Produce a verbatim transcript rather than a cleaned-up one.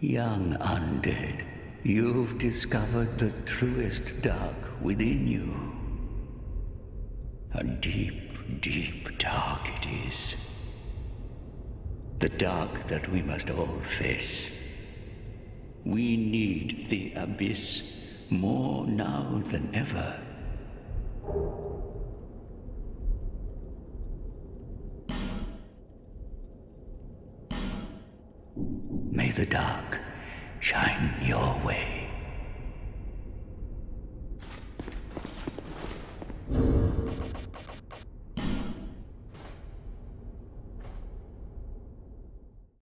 Young undead, you've discovered the truest dark within you. A deep, deep dark it is. The dark that we must all face. We need the abyss more now than ever. May the dark shine your way.